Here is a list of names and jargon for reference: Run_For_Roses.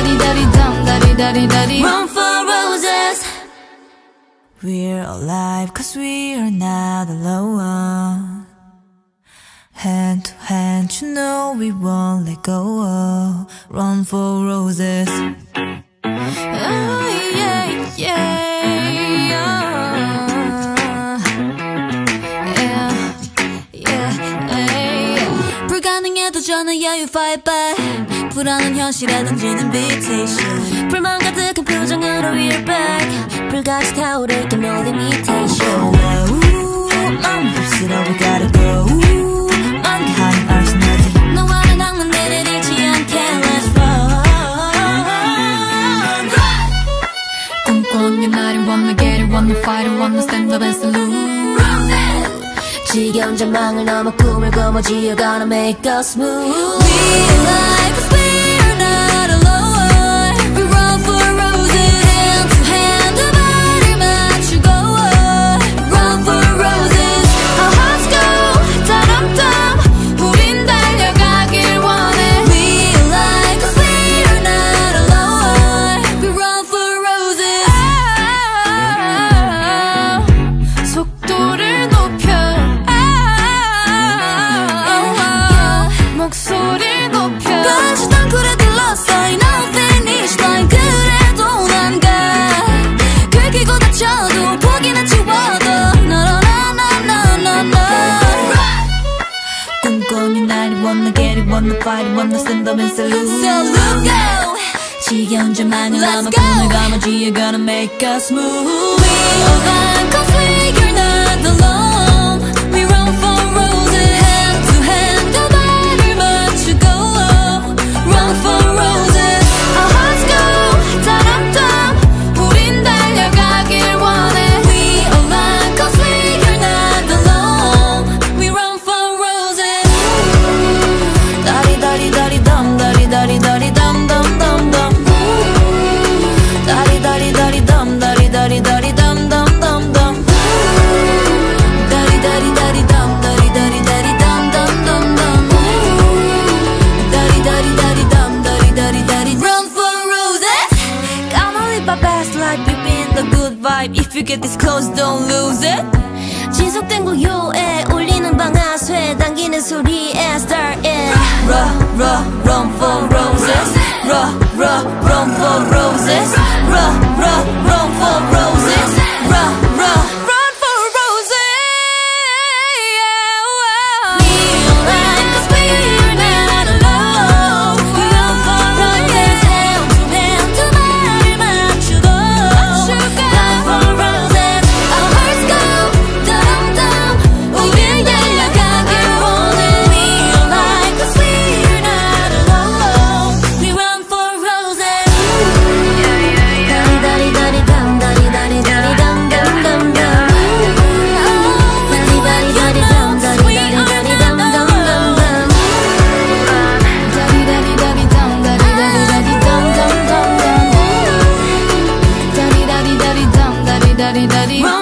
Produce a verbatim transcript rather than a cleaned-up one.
da-dee-da-dee-dum-da-dee-da-dee-da-dee. Run for roses. We're alive cause we are not alone. Hand to hand, you know we won't let go. Run for roses. Oh yeah, yeah, yeah, yeah. 불가능해도 저는 yeah, you fight back. 불안한 현실에 던지는 invitation. 불만 가득한 표정으로 we're back. 불같이 타오를 땐 no limitation. I'm lost, we gotta go. I'm kind, I'm nothing. 너와는 항상 내를 잃지 않게 let's run. 꿈꿔온 날이 wanna get it, wanna fight it, wanna stand up and salute. 지겨운 전망을 넘어 꿈을 꾸며지어 gonna make us move. We're alive. Wanna get it, wanna fight it, wanna stand up and salute. So let's go. 지겨운 절망을 넘어 꿈을 감아지. You're gonna make us move. We're alive cause we're not alone. We run for roses. Hand to hand, 두 발을 맞추고 run for roses. Our hearts go 따람따람. 우린 달려가길 원해. We're alive cause we're not alone. We run for roses. Run for roses. Gonna live my best life, we've been the good vibe. If you get this close, don't lose it. 지속된 고요에 울리는 방아쇠 당기는 소리에 start it. Run, run, run for roses. Run, run, run for roses. Run, run, run for roses. Run, run, run for roses. Feel like 'cause we're not alone. We run for roses. Hand to hand, 두 발을 맞추고 run for roses. Our hearts go dum-dum. 우린 달려가길 원해. Feel like 'cause we're not alone. We run for roses. Run.